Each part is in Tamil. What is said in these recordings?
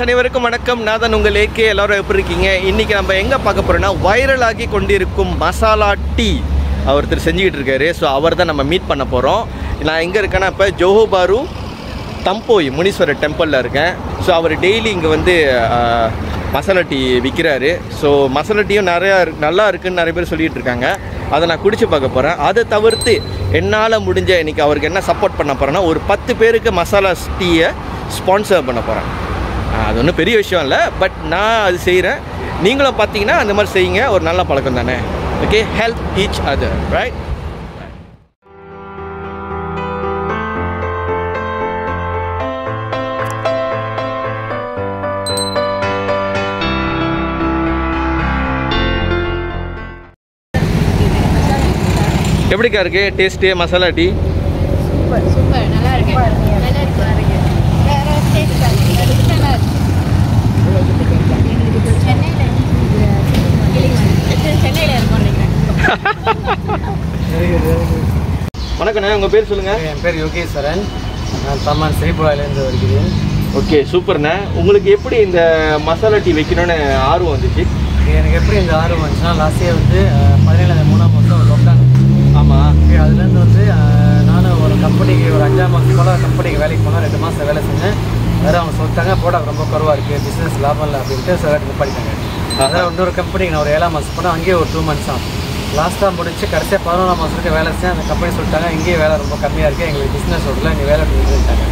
Guys, அனைவருக்கும் வணக்கம். நான் தான் உங்கள் ஏகே. எல்லாரும் எப்படி இருக்கீங்க? இன்றைக்கி நம்ம எங்கே பார்க்க போகிறோன்னா, வைரலாகி கொண்டிருக்கும் மசாலா டீ ஒருத்தர் செஞ்சுக்கிட்டு இருக்காரு. ஸோ அவர் தான் நம்ம மீட் பண்ண போகிறோம். நான் எங்கே இருக்கேன்னா, இப்போ ஜோஹோபாரு தம்போய் முனீஸ்வரர் டெம்பிளில் இருக்கேன். ஸோ அவர் டெய்லி இங்கே வந்து மசாலா டீ விற்கிறாரு. ஸோ மசாலா டீயும் நல்லா இருக்குதுன்னு நிறைய பேர் சொல்லிகிட்டு இருக்காங்க. அதை நான் குடிச்சு பார்க்க போகிறேன். அதை தவிர்த்து என்னால் முடிஞ்ச இன்றைக்கி அவருக்கு என்ன சப்போர்ட் பண்ண போகிறேன்னா, ஒரு 10 பேருக்கு மசாலா டீயை ஸ்பான்சர் பண்ண போகிறேன். அது ஒன்றும் பெரிய விஷயம் இல்லை, பட் நான் அது செய்கிறேன். நீங்களும் பார்த்தீங்கன்னா அந்த மாதிரி செய்யுங்க. ஒரு நல்ல பழக்கம் தானே. Okay, help each other, right? எப்படிக்கா இருக்கு taste masala tea? Super super, நல்லா இருக்கு. வணக்கண்ணே, உங்கள் பேர் சொல்லுங்கள். என் பேர் யோகேஸ்வரன். நான் தமான் ஸ்ரீபுராலேருந்து வருகிறேன். ஓகே, சூப்பர்ண்ணே. உங்களுக்கு எப்படி இந்த மசாலா டீ வைக்கணும்னு ஆர்வம் வந்துச்சு? எனக்கு எப்படி இந்த ஆர்வம் வந்துச்சுன்னா, லாஸ்ட் இயர் வந்து 17 3 லோக்டவுன். ஆமாம், அதுலேருந்து வந்து நானும் ஒரு கம்பெனிக்கு ஒரு 5ஆம் மாதம் போல் கம்பெனிக்கு வேலைக்கு போனால் 2 மாதம் வேலை செஞ்சேன். வேறு அவங்க சொல்லிட்டாங்க, போட ரொம்ப குறவாக இருக்குது, பிஸ்னஸ் லாபம் இல்லை அப்படின்ட்டு சொல்லிட்டு நிப்பாட்டிட்டாங்க. அதான் இன்னொரு கம்பெனிக்கு நான் ஒரு 7ஆம் மாதம் போனால், அங்கேயே ஒரு 2 months ஆகும். லாஸ்ட்டாக முடிச்சு கடைசியாக 11ஆம் மாதத்துக்கு வேலை செஞ்சேன். அந்த கம்பெனி சொல்லிட்டாங்க, இங்கேயே வேலை ரொம்ப கம்மியாக இருக்குது, எங்களுக்கு பிஸ்னஸ் ஓடல, இங்கே வேலை பண்ணிட்டாங்க.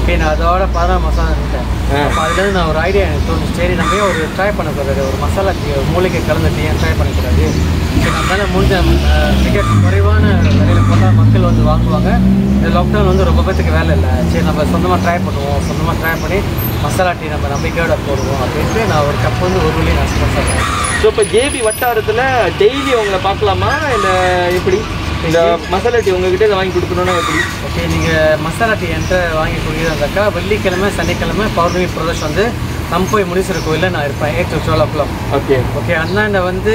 இப்போ நான் அதோட 11ஆம் மாதம் இருந்தேன். அப்போ அதுலேருந்து நான் ஒரு ஐடியா எனக்கு தோணுச்சு, சரி நம்ம ஒரு ட்ரை பண்ண கூடாது, ஒரு மசாலா டீ மூலிகை கலந்த டீயை ட்ரை பண்ணக்கூடாது. நம்மளால முடிஞ்ச மிக குறைவான விலையில் போட்டால் மக்கள் வந்து வாங்குவாங்க. இந்த லாக்டவுன் வந்து ரொம்ப பேத்துக்கு வேலை இல்லை, சரி நம்ம சொந்தமாக ட்ரை பண்ணுவோம். சொந்தமாக ட்ரை பண்ணி மசாலா டீ நம்ம நம்பிக்கையோட போடுவோம் அப்படின்ட்டு நான் ஒரு கப் வந்து ஒரு வழியை நான் சொல்கிறேன். ஸோ இப்போ ஜேபி வட்டாரத்தில் டெய்லி உங்களை பார்க்கலாமா, இல்லை எப்படி இந்த மசாலா டீ உங்கள்கிட்ட இதை வாங்கி கொடுக்கணுன்னா எப்படி? ஓகே, நீங்கள் மசாலா டீ என்கிட்ட வாங்கி கொடுக்குறதாக்கா, வெள்ளிக்கிழமை சனிக்கிழமை பௌர்ணமி பிரதோஷம் வந்து தம்போய் முனீஸ்வரர் கோயிலில் நான் இருப்பேன் 8 to 12 o'clock. Okay okay. அண்ணாண்டை வந்து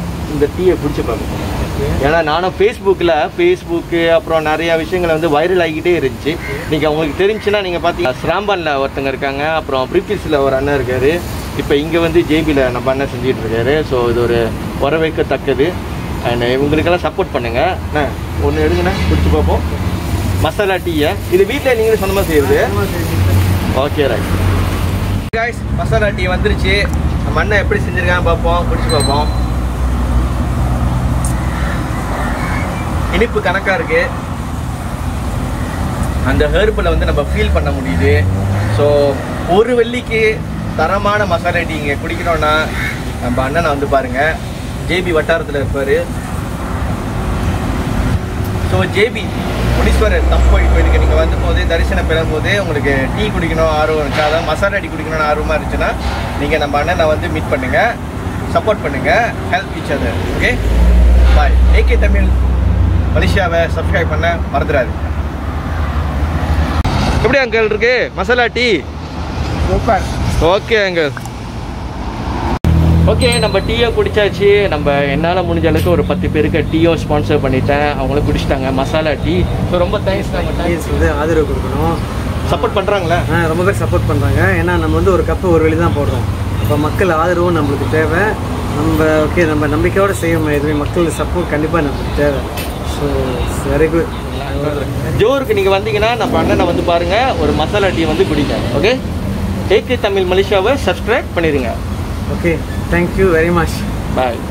இந்த டீயை பிடிச்சி பார்க்கணும். ஏன்னா நானும் ஃபேஸ்புக்கு அப்புறம் நிறையா விஷயங்களை வந்து வைரல் ஆகிக்கிட்டே இருந்துச்சு. இன்றைக்கி அவங்களுக்கு தெரிஞ்சுன்னா, நீங்கள் பார்த்தீங்கன்னா ஸ்ராம்பானில் ஒருத்தங்க இருக்காங்க, அப்புறம் பிரிப்பிஸில் ஒரு அண்ணன் இருக்கார், இப்போ இங்கே வந்து ஜேபியில் நம்ம அண்ணன் செஞ்சுட்டு இருக்காரு. ஸோ இது ஒரு வரவேற்கத்தக்கது. அண்ட் இவங்களுக்கெல்லாம் சப்போர்ட் பண்ணுங்கள். அண்ணா ஒன்று எடுங்கண்ணா, குடிச்சு பார்ப்போம் மசாலா டீயை. இது வீட்டில் நீங்களே சொந்தமாக செய்யுது? Okay right. Guys, masala tea வந்துருச்சு. நம்ம அண்ணன் எப்படி செஞ்சுருக்காங்க பார்ப்போம், குடிச்சு பார்ப்போம். இனிப்பு கணக்காக இருக்குது. அந்த ஹெர்பில் வந்து நம்ம ஃபீல் பண்ண முடியுது. ஸோ ஒரு வெள்ளிக்கு தரமான மசாலா டீ இங்கே குடிக்கிறோன்னா, நம்ம அண்ணனை வந்து பாருங்கள், ஜேபி வட்டாரத்தில் இருப்பார். ஸோ ஜேபி முனீஸ்வரர் தம்போய் கோயிலுக்கு நீங்கள் வந்தபோது தரிசனம் பெறும்போது உங்களுக்கு டீ குடிக்கணும் ஆர்வம் இருக்கா, அதாவது மசாலா டீ குடிக்கணும்னு ஆர்வமாக இருந்துச்சுன்னா, நீங்கள் நம்ம அண்ணனை வந்து மீட் பண்ணுங்கள், சப்போர்ட் பண்ணுங்கள், help each other. Okay, bye. AK Tamil மலேசியாவை சப்ஸ்கிரைப் பண்ண மறந்துடாது. எப்படி அங்கிள் இருக்கு masala tea? Super. Okay uncle. Okay, நம்ம டீயை குடித்தாச்சு. நம்ம என்னால் முடிஞ்ச அளவுக்கு ஒரு 10 பேருக்கு டீயோ ஸ்பான்சர் பண்ணிட்டேன். அவங்களும் குடிச்சிட்டாங்க மசாலா டீ. ஸோ ரொம்ப தேங்க்ஸ். நம்ம டீஸ் வந்து ஆதரவு கொடுக்கணும். சப்போர்ட் பண்ணுறாங்களா? ரொம்ப பேர் சப்போர்ட் பண்ணுறாங்க. ஏன்னா நம்ம வந்து ஒரு கப்பு ஒரு வழி தான் போடுறோம். இப்போ மக்கள் ஆதரவும் நம்மளுக்கு தேவை. நம்ம ஓகே, நம்ம நம்பிக்கையோடு செய்யணும். எதுவுமே மக்கள் சப்போர்ட் கண்டிப்பாக நம்மளுக்கு தேவை. So very good. ஜோருக்கு நீங்கள் வந்தீங்கன்னா நம்ம அண்ணனை வந்து பாருங்கள், ஒரு மசாலா டீ வந்து குடிங்க. ஓகே, ஏகே தமிழ் மலேசியாவை சப்ஸ்கிரைப் பண்ணிடுங்க. Okay, thank you very much. பாய்.